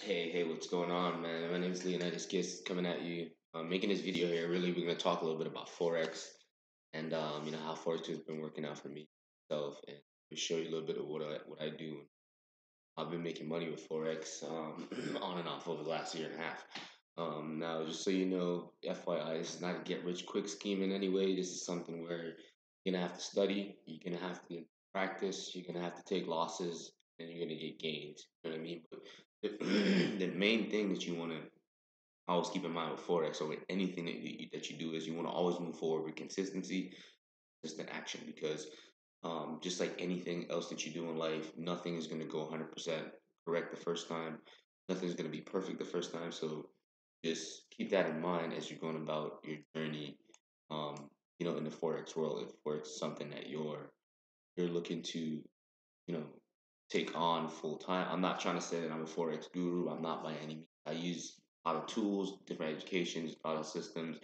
Hey, what's going on, man? My name is Leonidas Guiste, coming at you. I'm making this video here. Really, we're going to talk a little bit about Forex and, how Forex has been working out for me myself, and we'll show you a little bit of what I do. I've been making money with Forex on and off over the last year and a half. Now, just so you know, FYI, this is not a get-rich-quick scheme in any way. This is something where you're going to have to study, you're going to have to practice, you're going to have to take losses, and you're going to get gains. You know what I mean? But the main thing that you want to always keep in mind with Forex or with anything that you do is you want to always move forward with consistency, consistent action, because just like anything else that you do in life, nothing is going to go 100% correct the first time. Nothing's going to be perfect the first time. So just keep that in mind as you're going about your journey, in the Forex world. If Forex is something that you're looking to, take on full time. I'm not trying to say that I'm a Forex guru. I'm not by any means. I use a lot of tools, different educations, a lot of systems,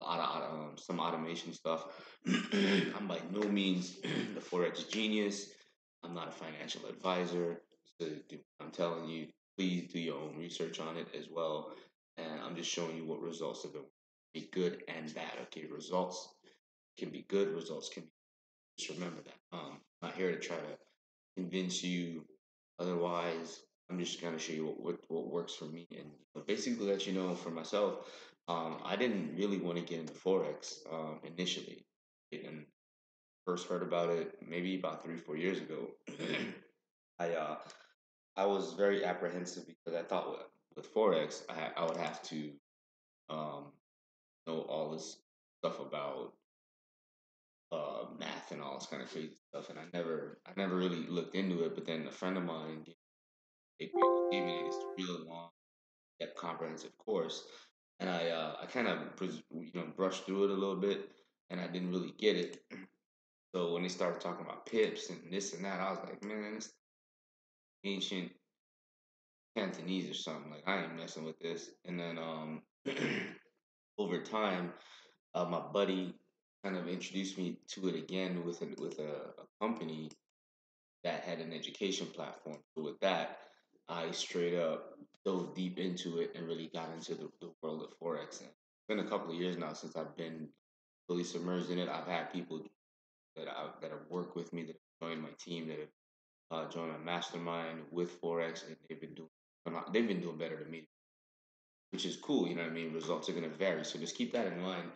a lot of some automation stuff. I'm by no means the Forex genius. I'm not a financial advisor. So I'm telling you, please do your own research on it as well. And I'm just showing you what results have been good and bad. Okay, results can be good. Results can be bad. Just remember that. I'm not here to try to convince you otherwise. I'm just going to show you what works for me, and basically let you know for myself. I didn't really want to get into Forex initially, and first heard about it maybe about 3 or 4 years ago. I was very apprehensive because I thought with Forex I would have to know all this stuff about math and all this kind of crazy stuff, and I never really looked into it. But then a friend of mine gave me this real long, depth comprehensive course, and I kind of brushed through it a little bit, and I didn't really get it. So when they started talking about pips and this and that, I was like, man, this ancient Cantonese or something. Like, I ain't messing with this. And then over time, my buddy kind of introduced me to it again with a company that had an education platform. So with that, I straight up dove deep into it and really got into the world of Forex. And it's been a couple of years now since I've been fully submerged in it. I've had people that have worked with me, that have joined my team, that have joined my mastermind with Forex, and they've been doing better than me, which is cool. You know what I mean? Results are going to vary, so just keep that in mind.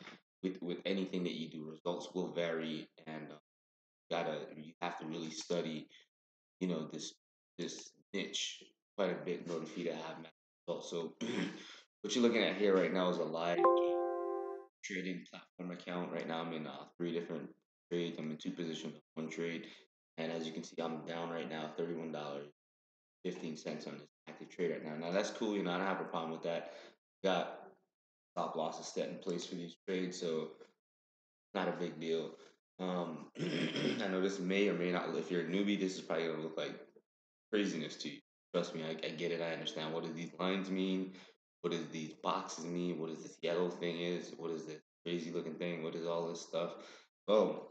With anything that you do, results will vary, and you have to really study, this niche quite a bit in order for you to have results. So what you're looking at here right now is a live trading platform account. Right now I'm in 3 different trades. I'm in 2 positions, 1 trade, and as you can see, I'm down right now $31.15 on this active trade right now. Now that's cool. I don't have a problem with that. Got stop losses set in place for these trades, so not a big deal. I know this may or may not, if you're a newbie, this is probably going to look like craziness to you. Trust me, I get it. I understand. What do these lines mean? What does these boxes mean? What is this yellow thing is? What is this crazy looking thing? What is all this stuff? Oh,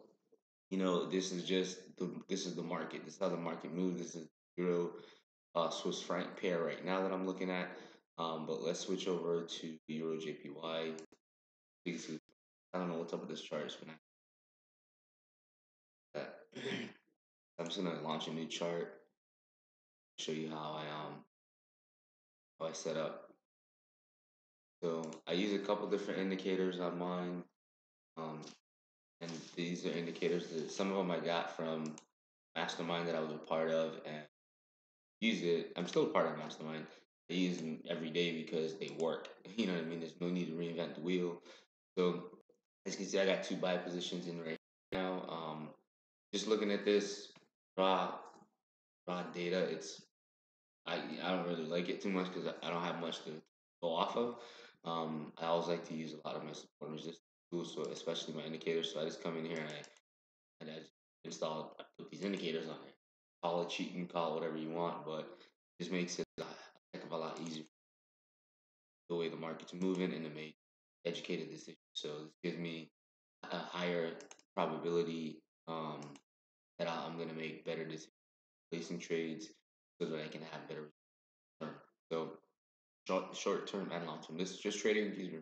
this is the market. This is how the market moves. This is euro Swiss franc pair right now that I'm looking at. But let's switch over to EUR/JPY. I don't know what's up with this chart. It's been I'm just gonna launch a new chart. Show you how I set up. So I use a couple different indicators on mine, and these are indicators that some of them I got from Mastermind that I was a part of and use it. I'm still a part of Mastermind. I use them every day because they work. You know what I mean? There's no need to reinvent the wheel. So as you can see, I got 2 buy positions in right now. Just looking at this raw data, I don't really like it too much because I don't have much to go off of. I always like to use a lot of my support and resistance tools, so especially my indicators. So I just come in here and I put these indicators on it. Call it cheating, call it whatever you want, but it just makes it a lot easier the way the market's moving and to make educated decisions. So this gives me a higher probability that I'm going to make better decisions placing trades so that I can have better return. So short term and long term. This is just trading these.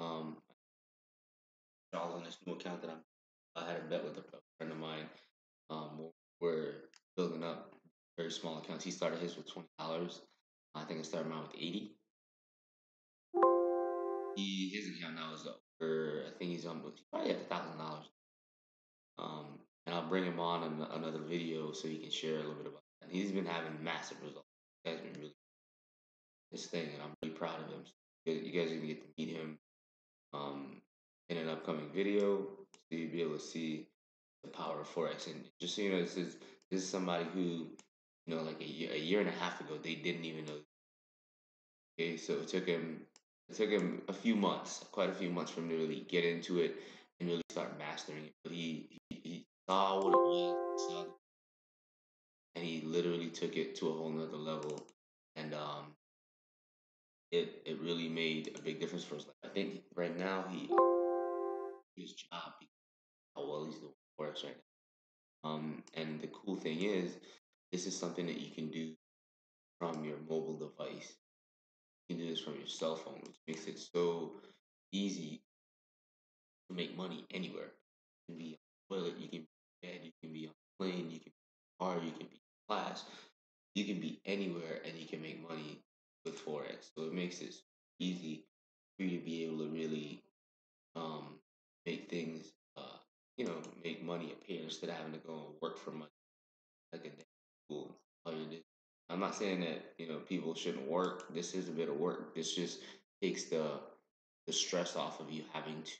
All on this new account that I had a bet with a friend of mine. We're building up very small accounts. He started his with $20. I think I started mine with 80. His account now is over. I think he's on probably at $1,000. And I'll bring him on another video so he can share a little bit about that. And he's been having massive results. He's been really this thing, and I'm really proud of him. So you guys are gonna get to meet him in an upcoming video, so you'll be able to see the power of Forex. And just so you know, this is somebody who, you know, like a year and a half ago, they didn't even know. Okay, so it took him a few months, quite a few months, for him to really get into it and really start mastering it. But he saw what it was, and he literally took it to a whole nother level. And it really made a big difference for us. I think right now he his job how well he's doing Forex right now. And the cool thing is, this is something that you can do from your mobile device. You can do this from your cell phone, which makes it so easy to make money anywhere. You can be on the toilet, you can be in bed, you can be on a plane, you can be in a car, you can be in class, you can be anywhere, and you can make money with Forex. So it makes it easy for you to be able to really make things, you know, make money appear instead of having to go and work for money like a day school. I'm not saying that, you know, people shouldn't work. This is a bit of work. This just takes the stress off of you having to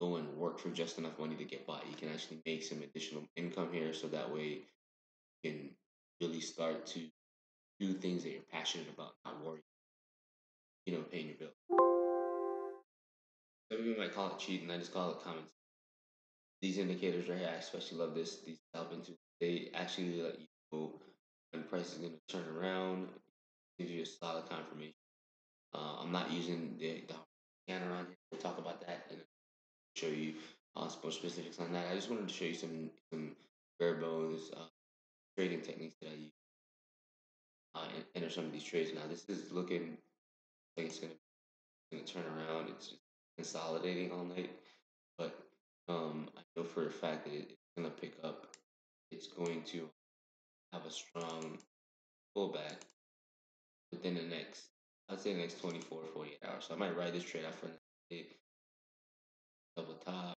go and work for just enough money to get by. You can actually make some additional income here, so that way you can really start to do things that you're passionate about, not worrying, you know, paying your bill. Some people might call it cheating. I just call it common sense. These indicators right here, I especially love this. These help into, they actually let you know when price is going to turn around, give you a solid confirmation. I'm not using the scanner on here. We'll talk about that and show you some more specifics on that. I just wanted to show you some bare bones trading techniques that I use. And enter some of these trades. Now this is looking like it's gonna turn around. It's just consolidating all night, but I know for a fact that it's gonna pick up. It's going to have a strong pullback within the next, I'd say the next 24, 48 hours. So I might ride this trade out for the day. Double top,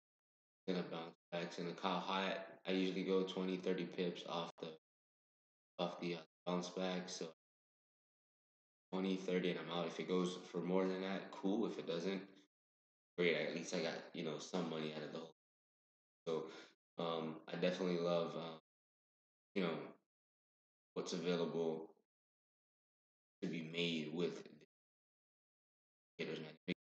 gonna bounce back. It's gonna call high. I usually go 20, 30 pips off the bounce back, so 20, 30, and I'm out. If it goes for more than that, cool. If it doesn't, great. At least I got, you know, some money out of the whole. So I definitely love, you know, what's available to be made with indicators.